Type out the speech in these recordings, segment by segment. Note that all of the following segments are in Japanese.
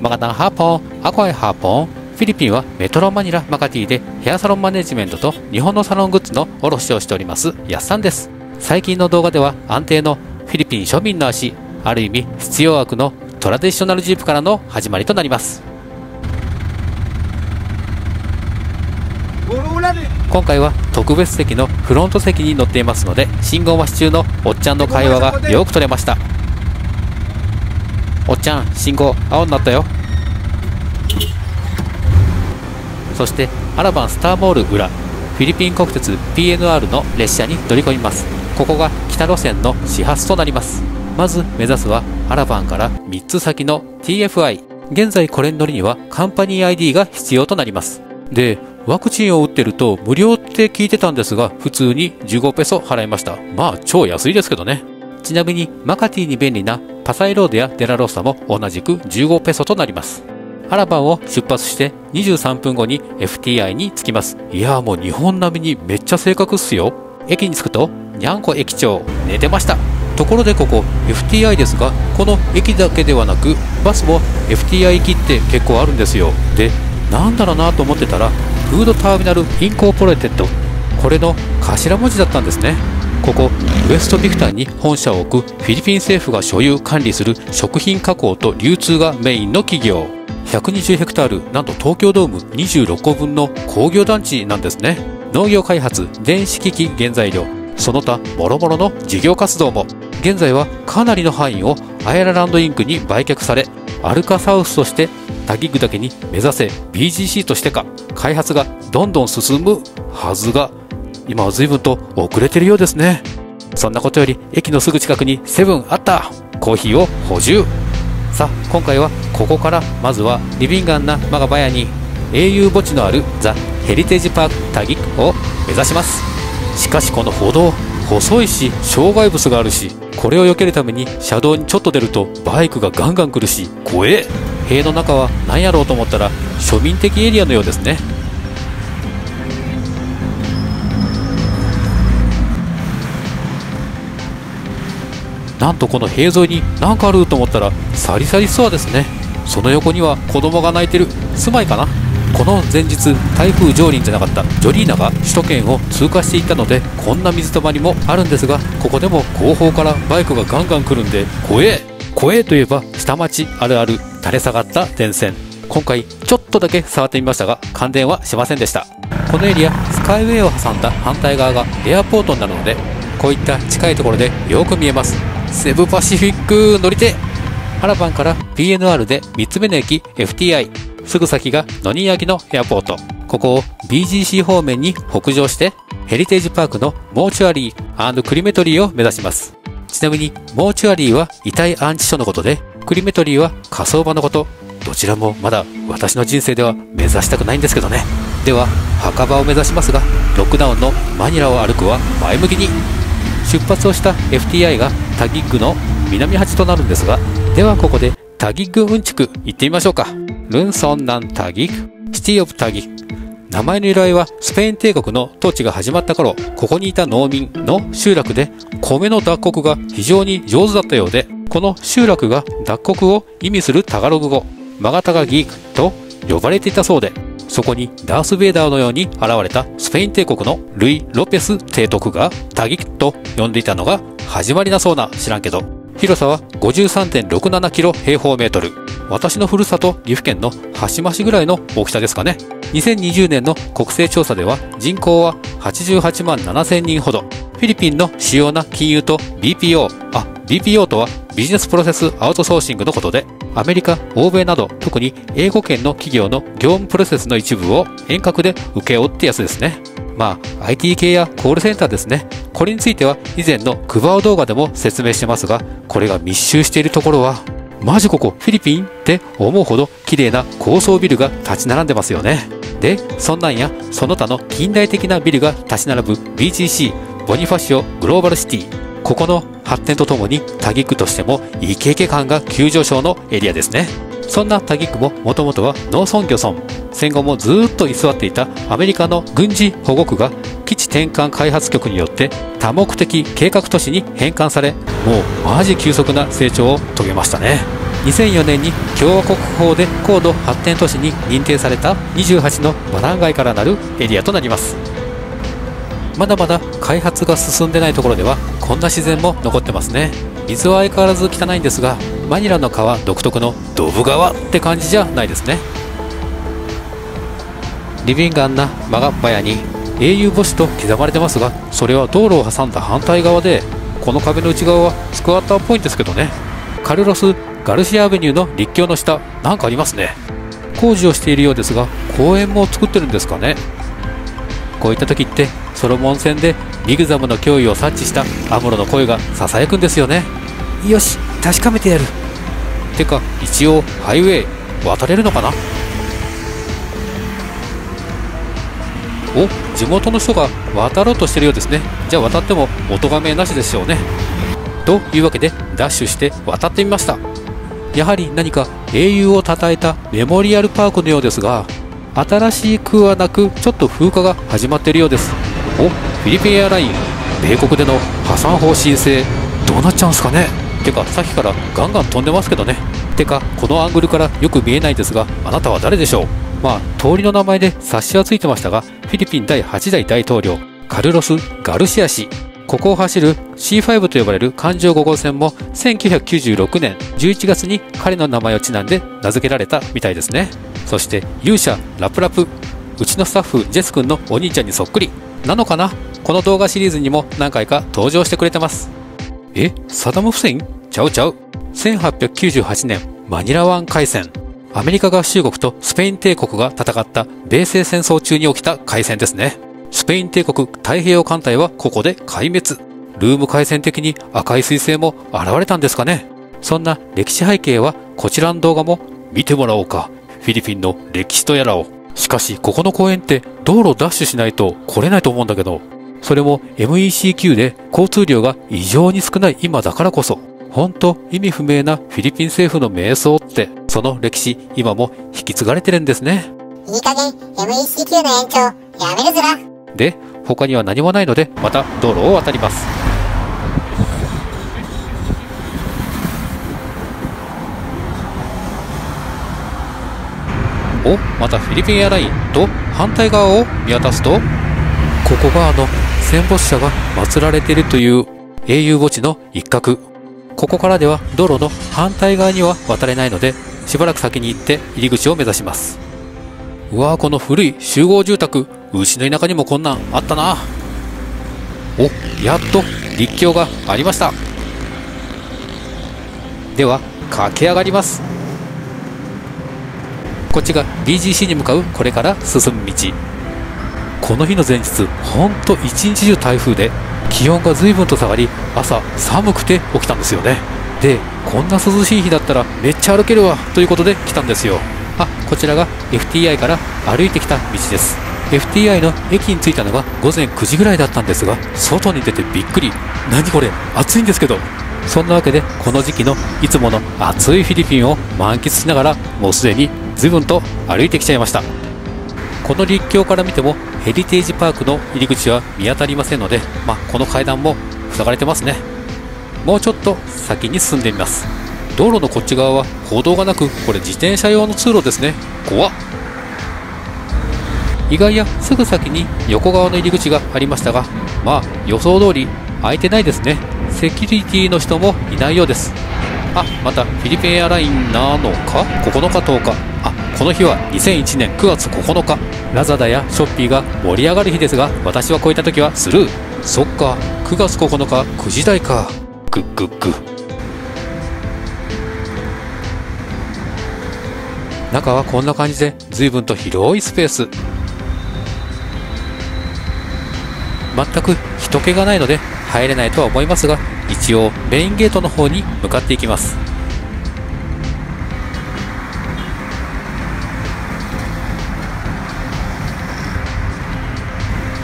Magandang hapon. Ako ay hapon. フィリピンはメトロマニラマカティでヘアサロンマネジメントと日本のサロングッズの卸しをしておりますやっさんです。最近の動画では安定のフィリピン庶民の足、ある意味必要悪のトラディショナルジープからの始まりとなります。今回は特別席のフロント席に乗っていますので、信号待ち中のおっちゃんの会話がよく撮れました。おっちゃん、信号青になったよ。そしてアラバンスターモール裏、フィリピン国鉄 PNR の列車に乗り込みます。ここが北路線の始発となります。まず目指すはアラバンから3つ先の TFI。 現在これに乗りにはカンパニー ID が必要となります。で、ワクチンを打ってると無料って聞いてたんですが、普通に15ペソ払いました。まあ超安いですけどね。ちなみにマカティに便利なパサイロードやデラロッサも同じく15ペソとなります。アラバンを出発して23分後に FTI に着きます。いやー、もう日本並みにめっちゃ正確っすよ。駅に着くと、にゃんこ駅長、寝てました。ところでここ FTI ですが、この駅だけではなく、バスも FTI 行きって結構あるんですよ。で、なんだろうなと思ってたら、フードターミナルインコーポレーテッド。これの頭文字だったんですね。ここウエストビクタンに本社を置くフィリピン政府が所有管理する食品加工と流通がメインの企業。120ヘクタール、なんと東京ドーム26個分の工業団地なんですね。農業開発、電子機器原材料、その他もろもろの事業活動も。現在はかなりの範囲をアイラランドインクに売却され、アルカサウスとしてタギグだけに目指せ BGC としてか、開発がどんどん進むはずが、今は随分と遅れてるようですね。そんなことより駅のすぐ近くにセブンあった。コーヒーを補充。さあ、今回はここからまずはリビンガンなマガバヤに英雄墓地のあるザ・ヘリテージパークタギクを目指します。しかしこの歩道細いし、障害物があるし、これを避けるために車道にちょっと出るとバイクがガンガン来るし、怖え。塀の中は何やろうと思ったら庶民的エリアのようですね。なんとこの塀沿いに何かあると思ったらサリサリストアですね。その横には子供が泣いてる。住まいかな。この前日、台風上林じゃなかったジョリーナが首都圏を通過していったので、こんな水たまりもあるんですが、ここでも後方からバイクがガンガン来るんで怖え。怖えといえば下町あるある、垂れ下がった電線。今回ちょっとだけ触ってみましたが、感電はしませんでした。このエリア、スカイウェイを挟んだ反対側がエアポートになるので、こういった近いところでよく見えます。セブパシフィック乗り手。アラバンから PNR で3つ目の駅 FTI、 すぐ先がノニヤギのエアポート。ここを BGC 方面に北上してヘリテージパークのモーチュアリー&クリメトリーを目指します。ちなみにモーチュアリーは遺体安置所のことで、クリメトリーは火葬場のこと。どちらもまだ私の人生では目指したくないんですけどね。では墓場を目指しますが、ロックダウンのマニラを歩くは前向きに。出発をした FTI がタギッグの南端となるんですが、ではここでタギッグうんちく行ってみましょうか。ルンソンナンタギッグ、シティオブタギッグ。名前の由来はスペイン帝国の統治が始まった頃、ここにいた農民の集落で米の脱穀が非常に上手だったようで、この集落が脱穀を意味するタガログ語、マガタガギークと呼ばれていたそうで、そこにダース・ベイダーのように現れたスペイン帝国のルイ・ロペス提督がタギクと呼んでいたのが始まりだそうな。知らんけど。広さは 53.67 キロ平方メートル。私のふるさと岐阜県の端々ぐらいの大きさですかね。2020年の国勢調査では人口は88万7000人ほど。フィリピンの主要な金融と BPO、BPO とはビジネスプロセスアウトソーシングのことで、アメリカ、欧米など特に英語圏の企業の業務プロセスの一部を遠隔で請け負ってやつですね。まあ IT 系やコールセンターですね。これについては以前のクバオ動画でも説明してますが、これが密集しているところはマジここフィリピンって思うほど綺麗な高層ビルが立ち並んでますよね。で、そんなんやその他の近代的なビルが立ち並ぶ BGC、 ボニファシオグローバルシティ。ここの発展とともにタギッグとしてもイケイケ感が急上昇のエリアですね。そんなタギッグももともとは農村漁村、戦後もずーっと居座っていたアメリカの軍事保護区が基地転換開発局によって多目的計画都市に返還され、もうマジ急速な成長を遂げましたね。2004年に共和国法で高度発展都市に認定された28のバラン街からなるエリアとなります。まだまだ開発が進んでないところではこんな自然も残ってますね。水は相変わらず汚いんですが、マニラの川独特のドブ川って感じじゃないですね。リビンガンなマガッパヤに英雄墓地と刻まれてますが、それは道路を挟んだ反対側で、この壁の内側はスクワッターっぽいんですけどね。カルロス・ガルシア・アベニューの陸橋の下、なんかありますね。工事をしているようですが、公園も作ってるんですかね。こういった時ってソロモン戦でリグザムの脅威を察知したアムロの声がささやくんですよね。よし、確かめてやる。てか一応ハイウェイ渡れるのかな。お、地元の人が渡ろうとしてるようですね。じゃあ渡ってもお咎めなしでしょうね。というわけでダッシュして渡ってみました。やはり何か英雄をたたえたメモリアルパークのようですが、新しくはなくちょっと風化が始まっているようです。お、フィリピンエアライン、米国での破産法申請どうなっちゃうんすかね。てかさっきからガンガン飛んでますけどね。てかこのアングルからよく見えないですが、あなたは誰でしょう。まあ通りの名前で察しはついてましたが、フィリピン第8代大統領カルロス・ガルシア氏、ここを走る C5 と呼ばれる環状5号線も1996年11月に彼の名前をちなんで名付けられたみたいですね。そして勇者ラプラプ、うちのスタッフジェス君のお兄ちゃんにそっくりなのかな。この動画シリーズにも何回か登場してくれてます。え、サダム・フセインちゃうちゃう。1898年マニラ湾海戦、アメリカ合衆国とスペイン帝国が戦った米西戦争中に起きた海戦ですね。スペイン帝国太平洋艦隊はここで壊滅。ルーム海戦的に赤い彗星も現れたんですかね。そんな歴史背景はこちらの動画も見てもらおうか。フィリピンの歴史とやらを。しかしここの公園って道路をダッシュしないと来れないと思うんだけど、それも MECQ で交通量が異常に少ない今だからこそ。ほんと意味不明なフィリピン政府の迷走って、その歴史今も引き継がれてるんですね。いい加減 MECQ の延長やめるずら。で他には何もないのでまた道路を渡ります。お、またフィリピンエアラインと反対側を見渡すと、ここがあの戦没者が祀られているという英雄墓地の一角。ここからでは道路の反対側には渡れないので、しばらく先に行って入り口を目指します。うわー、この古い集合住宅、うちの田舎にもこんなんあったな。お、やっと陸橋がありました。では駆け上がります。こっちが BGC に向かうこれから進む道。この日の前日、ほんと一日中台風で気温が随分と下がり、朝寒くて起きたんですよね。でこんな涼しい日だったらめっちゃ歩けるわということで来たんですよ。あ、こちらが FTI から歩いてきた道です。 FTI の駅に着いたのが午前9時ぐらいだったんですが、外に出てびっくり。何これ、暑いんですけど。そんなわけでこの時期のいつもの暑いフィリピンを満喫しながら、もうすでに随分と歩いてきちゃいました。この陸橋から見てもヘリテージパークの入り口は見当たりませんので、まあ、この階段も塞がれてますね。もうちょっと先に進んでみます。道路のこっち側は歩道がなく、これ自転車用の通路ですね。怖っ。意外やすぐ先に横側の入り口がありましたが、まあ予想通り開いてないですね。セキュリティの人もいないようです。あ、またフィリピンエアラインなのか、9日10日、あ、この日は2001年9月9日ラザダやショッピーが盛り上がる日ですが、私はこういった時はスルー。そっか、9月9日9時台か。グッグッグ。中はこんな感じで随分と広いスペース、全く人気がないので入れないとは思いますが、一応メインゲートの方に向かっていきます。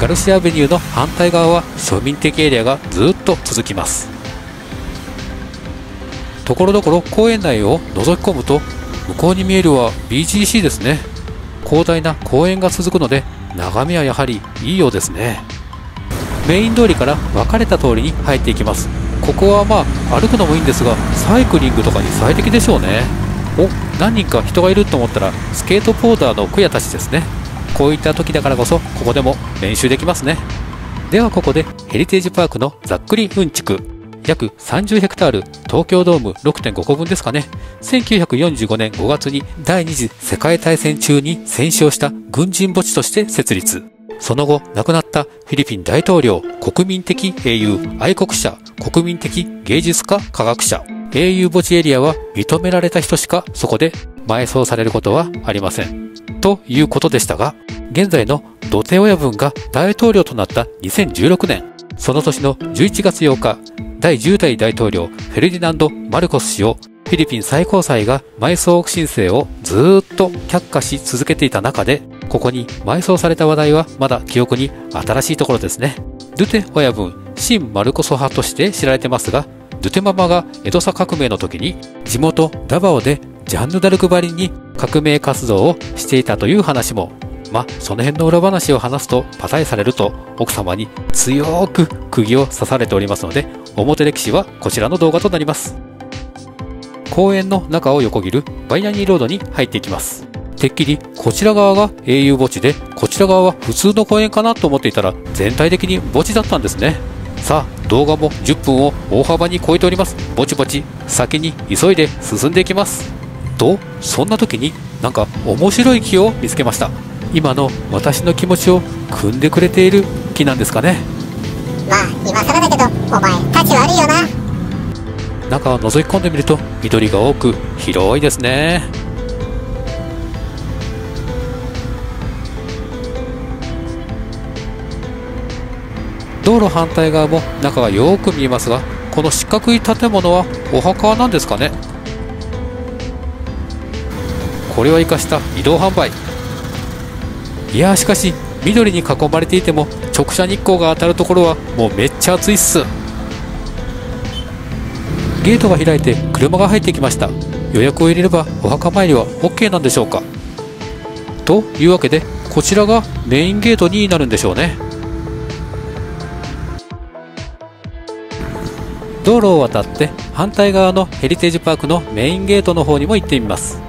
ガルシアアベニューの反対側は庶民的エリアがずっと続きます。ところどころ公園内を覗き込むと、向こうに見えるは BGC ですね。広大な公園が続くので眺めはやはりいいようですね。メイン通りから分かれた通りに入っていきます。ここはまあ歩くのもいいんですが、サイクリングとかに最適でしょうね。お、何人か人がいると思ったらスケートボーダーのクヤたちですね。こういった時だからこそここでも練習できますね。ではここでヘリテージパークのざっくりうんちく、約30ヘクタール、東京ドーム 6.5 個分ですかね。1945年5月に第二次世界大戦中に戦死をした軍人墓地として設立。その後亡くなったフィリピン大統領、国民的英雄、愛国者、国民的芸術家、科学者。英雄墓地エリアは認められた人しかそこで埋葬されることはありませんということでしたが、現在のドテ親分が大統領となった2016年、その年の11月8日、第10代大統領フェルディナンド・マルコス氏をフィリピン最高裁が埋葬申請をずーっと却下し続けていた中で、ここに埋葬された話題はまだ記憶に新しいところですね。ドゥテ親分、新マルコス派として知られてますが、ドゥテママがエドサ革命の時に地元ダバオでジャンヌ・ダルクばりに革命活動をしていたという話も、その辺の裏話を話すとパタイされると奥様に強く釘を刺されておりますので、表歴史はこちらの動画となります。公園の中を横切るバイアニーロードに入っていきます。てっきりこちら側が英雄墓地で、こちら側は普通の公園かなと思っていたら、全体的に墓地だったんですね。さあ動画も10分を大幅に超えております。ぼちぼち先に急いで進んでいきますと、そんな時になんか面白い木を見つけました。今の私の気持ちを汲んでくれている木なんですかね。まあ今更だけどお前価値悪いよな。中を覗き込んでみると緑が多く広いですね。道路反対側も中がよく見えますが、この四角い建物はお墓なんですかね。これを生かした移動販売。いやー、しかし緑に囲まれていても直射日光が当たるところはもうめっちゃ暑いっす。ゲートが開いて車が入ってきました。予約を入れればお墓参りは OK なんでしょうか。というわけでこちらがメインゲートになるんでしょうね。道路を渡って反対側のヘリテージパークのメインゲートの方にも行ってみます。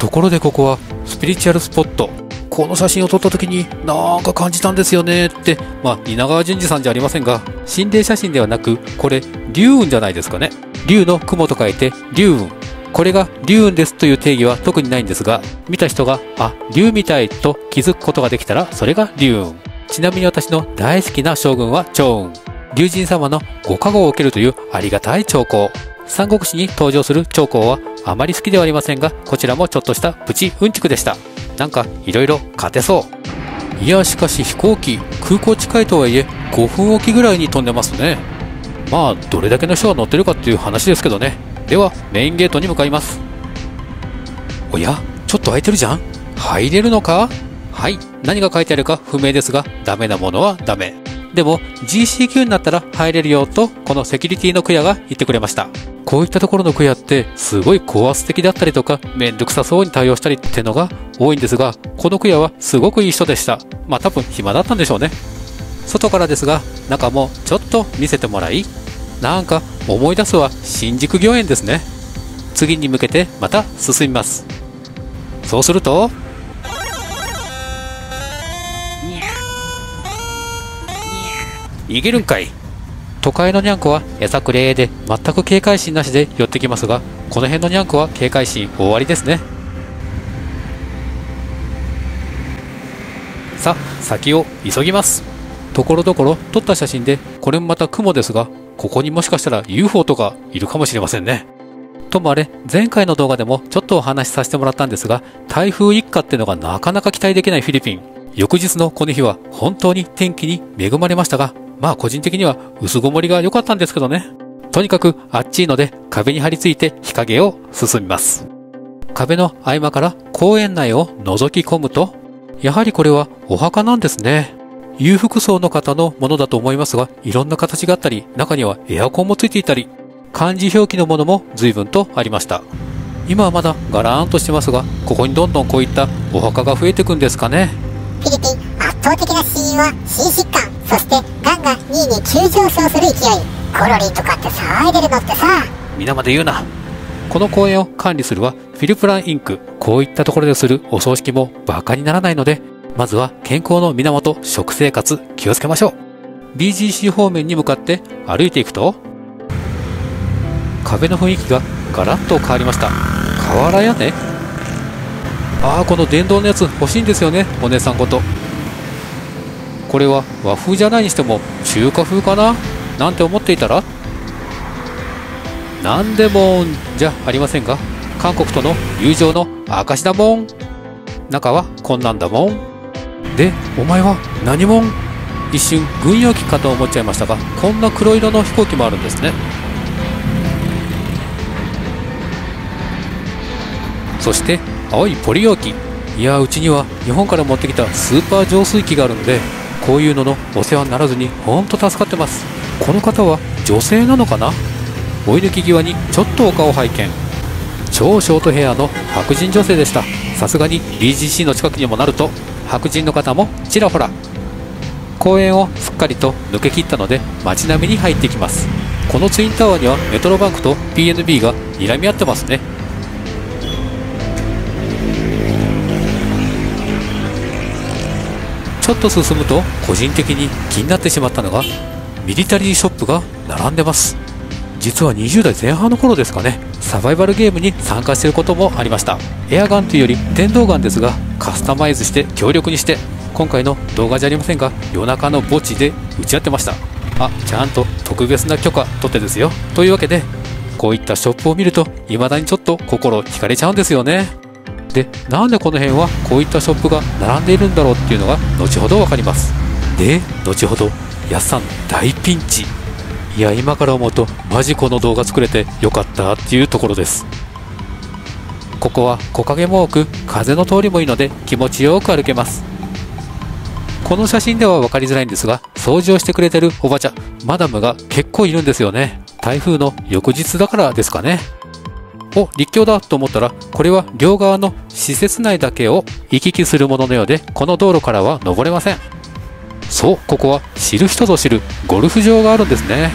ところでここはスピリチュアルスポット、この写真を撮った時になんか感じたんですよねって、稲川淳二さんじゃありませんが、心霊写真ではなく、これ、龍雲じゃないですかね。龍の雲と書いて、龍雲。これが龍雲ですという定義は特にないんですが、見た人が、あ、龍みたいと気づくことができたら、それが龍雲。ちなみに私の大好きな将軍は趙雲。龍神様のご加護を受けるというありがたい兆候。三国志に登場する兆候はあまり好きではありませんが、こちらもちょっとしたプチうんちくでした。なんかいろいろ勝てそう。いや、しかし飛行機、空港近いとはいえ5分おきぐらいに飛んでますね。どれだけの人が乗ってるかっていう話ですけどね。ではメインゲートに向かいます。おや、ちょっと開いてるじゃん。入れるのか。はい、何が書いてあるか不明ですが、ダメなものはダメ。でも GCQ になったら入れるよと、このセキュリティのクヤが言ってくれました。こういったところのクヤってすごい高圧的だったりとか、めんどくさそうに対応したりってのが多いんですが、このクヤはすごくいい人でした。多分暇だったんでしょうね。外からですが中もちょっと見せてもらい、なんか思い出すは新宿御苑ですね。次に向けてまた進みます。そうすると、逃げるんかい。都会のニャンコは餌くれーで全く警戒心なしで寄ってきますが、この辺のニャンコは警戒心大ありですね。さあ先を急ぎます。ところどころ撮った写真で、これもまた雲ですが、ここにもしかしたら UFO とかいるかもしれませんね。ともあれ、前回の動画でもちょっとお話しさせてもらったんですが、台風一過ってのがなかなか期待できないフィリピン。翌日のこの日は本当に天気に恵まれましたが、個人的には薄曇りが良かったんですけどね。とにかくあっちいので壁に張り付いて日陰を進みます。壁の合間から公園内を覗き込むと、やはりこれはお墓なんですね。裕福層の方のものだと思いますが、いろんな形があったり、中にはエアコンもついていたり、漢字表記のものも随分とありました。今はまだガラーンとしてますが、ここにどんどんこういったお墓が増えていくんですかね。フィリピン圧倒的な死因は心疾患、そしてがんが2位に急上昇する勢い。コロリンとかって騒いでるのってさ。皆まで言うな。この公園を管理するはフィルプランインク。こういったところでするお葬式もバカにならないので、まずは健康の源、食生活、気をつけましょう。BGC 方面に向かって歩いていくと、壁の雰囲気がガラッと変わりました。瓦屋根？ああ、この電動のやつ欲しいんですよね、お姉さんこと。これは和風じゃないにしても中華風かななんて思っていたら、なんでもんじゃありませんが、韓国との友情の証だもん。中はこんなんだもん。で、お前は何もん。一瞬軍用機かと思っちゃいましたが、こんな黒色の飛行機もあるんですね。そして青いポリ容器。いや、うちには日本から持ってきたスーパー浄水器があるので、こういうののお世話にならずにほんと助かってます。この方は女性なのかな。追い抜き際にちょっとお顔を拝見。超ショートヘアの白人女性でした。さすがに BGC の近くにもなると白人の方もちらほら。公園をすっかりと抜け切ったので街並みに入っていきます。このツインタワーにはメトロバンクと PNB が睨み合ってますね。ちょっと進むと個人的に気になってしまったのがミリタリーショップが並んでます。実は20代前半の頃ですかね、サバイバルゲームに参加していることもありました。エアガンというより電動ガンですが、カスタマイズして強力にして、今回の動画じゃありませんが夜中の墓地で打ち合ってました。あ、ちゃんと特別な許可取ってですよ。というわけでこういったショップを見ると未だにちょっと心惹かれちゃうんですよね。で、なんでこの辺はこういったショップが並んでいるんだろうっていうのが後ほど分かります。で、後ほどやっさん大ピンチ。いや、今から思うとマジこの動画作れてよかったっていうところです。ここは木陰も多く風の通りもいいので気持ちよく歩けます。この写真では分かりづらいんですが、掃除をしてくれてるおばちゃんマダムが結構いるんですよね。台風の翌日だからですかね。お、立教だと思ったら、これは両側の施設内だけを行き来するもののようで、この道路からは登れません。そう、ここは知る人ぞ知るゴルフ場があるんですね。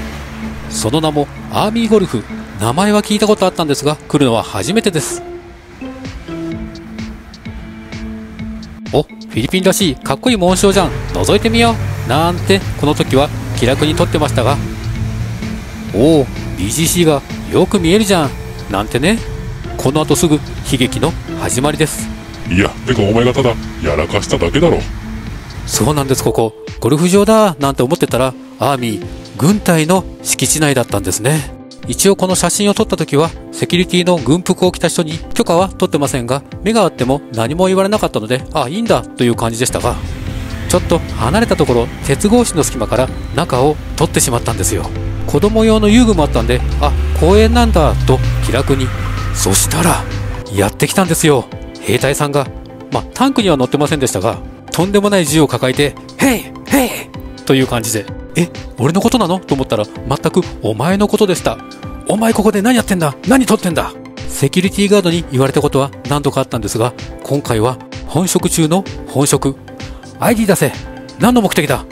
その名もアーミーゴルフ。名前は聞いたことあったんですが、来るのは初めてです。お、フィリピンらしいかっこいい紋章じゃん、覗いてみようなんてこの時は気楽に撮ってましたが、おお、 BGC がよく見えるじゃんなんてね。この後すぐ悲劇の始まりです。いや、てかお前がただやらかしただけだろ。そうなんです。ここゴルフ場だなんて思ってたら、アーミー軍隊の敷地内だったんですね。一応この写真を撮った時はセキュリティの軍服を着た人に許可は取ってませんが、目があっても何も言われなかったので、あ、いいんだという感じでしたが、ちょっと離れたところ鉄格子の隙間から中を取ってしまったんですよ。子供用の遊具もあったんで、あ、公園なんだと気楽に。そしたらやってきたんですよ、兵隊さんが。まあタンクには乗ってませんでしたが、とんでもない銃を抱えて「ヘイヘイ!」という感じで、え、俺のことなのと思ったら全くお前のことでした。お前ここで何やってんだ、何撮ってんだ。セキュリティガードに言われたことは何度かあったんですが、今回は本職中の本職。 ID 出せ、何の目的だ、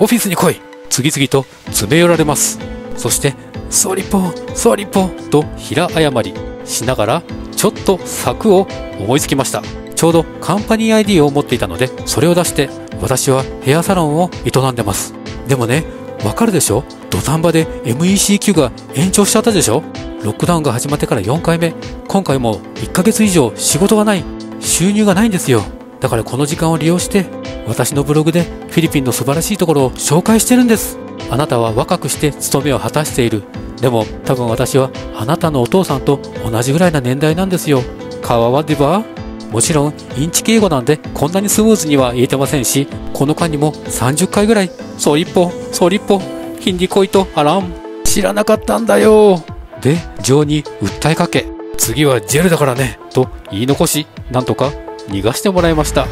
オフィスに来い。次々と詰め寄られます。そしてソリポソリポと平謝りしながら、ちょっと柵を思いつきました。ちょうどカンパニー ID を持っていたので、それを出して、私はヘアサロンを営んでます。でもね、わかるでしょ、土壇場で MECQ が延長しちゃったでしょ。ロックダウンが始まってから4回目、今回も1ヶ月以上仕事がない、収入がないんですよ。だからこの時間を利用して私のブログでフィリピンの素晴らしいところを紹介してるんです。あなたは若くして務めを果たしている。でも多分私はあなたのお父さんと同じぐらいな年代なんですよ。カワワディバー。もちろんインチキ英語なんでこんなにスムーズには言えてませんし、この間にも30回ぐらいソリッポソリッポヒンディコイトアラン、知らなかったんだよで情に訴えかけ、次はジェルだからねと言い残し、なんとか逃がしてもらいました。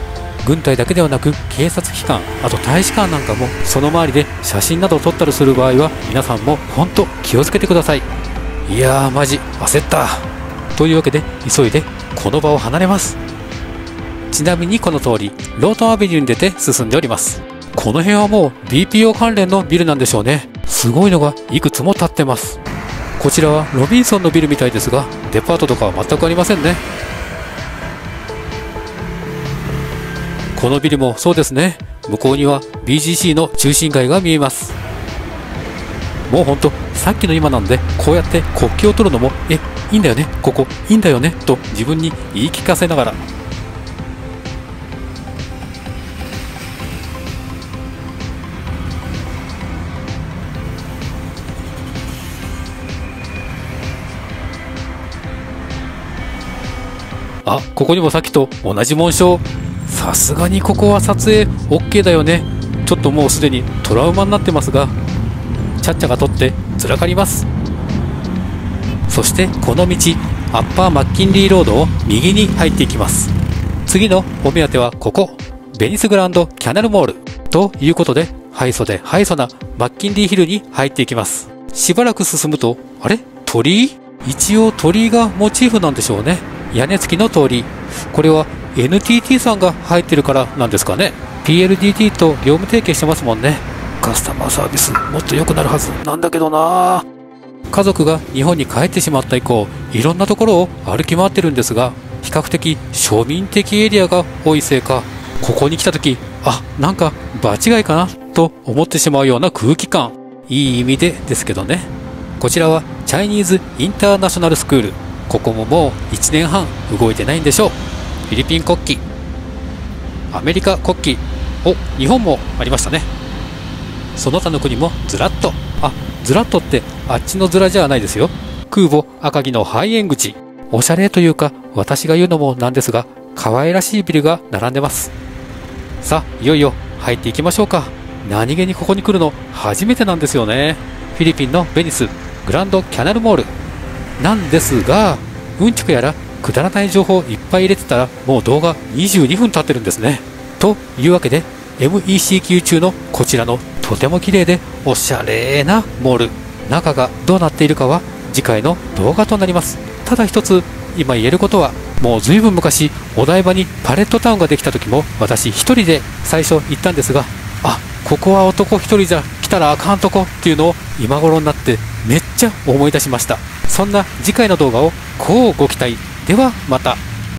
軍隊だけではなく警察機関、あと大使館なんかもその周りで写真などを撮ったりする場合は皆さんもほんと気をつけてください。いやー、マジ焦った。というわけで急いでこの場を離れます。ちなみにこの通りロートンアベニューに出て進んでおります。この辺はもう BPO 関連のビルなんでしょうね。すごいのがいくつも建ってます。こちらはロビンソンのビルみたいですが、デパートとかは全くありませんね。このビルもそうですね。向こうには BGC の中心街が見えます。もうほんとさっきの今なんで、こうやって国旗を取るのもいいんだよね、ここいいんだよねと自分に言い聞かせながら、あ、ここにもさっきと同じ紋章。さすがにここは撮影 OK だよね。ちょっともうすでにトラウマになってますが、ちゃっちゃが撮ってつらかります。そしてこの道、アッパーマッキンリーロードを右に入っていきます。次のお目当てはここ、ベニスグランドキャナルモールということで、ハイソでハイソなマッキンリーヒルに入っていきます。しばらく進むと、あれ鳥居、一応鳥居がモチーフなんでしょうね。屋根付きの通り、これは NTT さんが入ってるからなんですかね。 PLDT と業務提携してますもんね。カスタマーサービスもっと良くなるはずなんだけどな。家族が日本に帰ってしまった以降、いろんなところを歩き回ってるんですが、比較的庶民的エリアが多いせいか、ここに来た時、あ、なんか場違いかなと思ってしまうような空気感、いい意味でですけどね。こちらはチャイニーズインターナショナルスクール。ここももう1年半動いてないんでしょう。フィリピン国旗、アメリカ国旗、お、日本もありましたね。その他の国もずらっと、あ、ずらっとってあっちのずらじゃないですよ。空母赤城の排煙口、おしゃれというか私が言うのもなんですが、可愛らしいビルが並んでます。さあ、いよいよ入っていきましょうか。何気にここに来るの初めてなんですよね。フィリピンのベニスグランドキャナルモールなんですが、うんちくやらくだらない情報をいっぱい入れてたら、もう動画22分経ってるんですね。というわけで MECQ 中のこちらのとても綺麗でおしゃれなモール、中がどうなっているかは次回の動画となります。ただ一つ今言えることは、もうずいぶん昔お台場にパレットタウンができた時も私一人で最初行ったんですが、あ、ここは男一人じゃ来たらあかんとこっていうのを今頃になってめっちゃ思い出しました。そんな次回の動画をこうご期待。ではまた。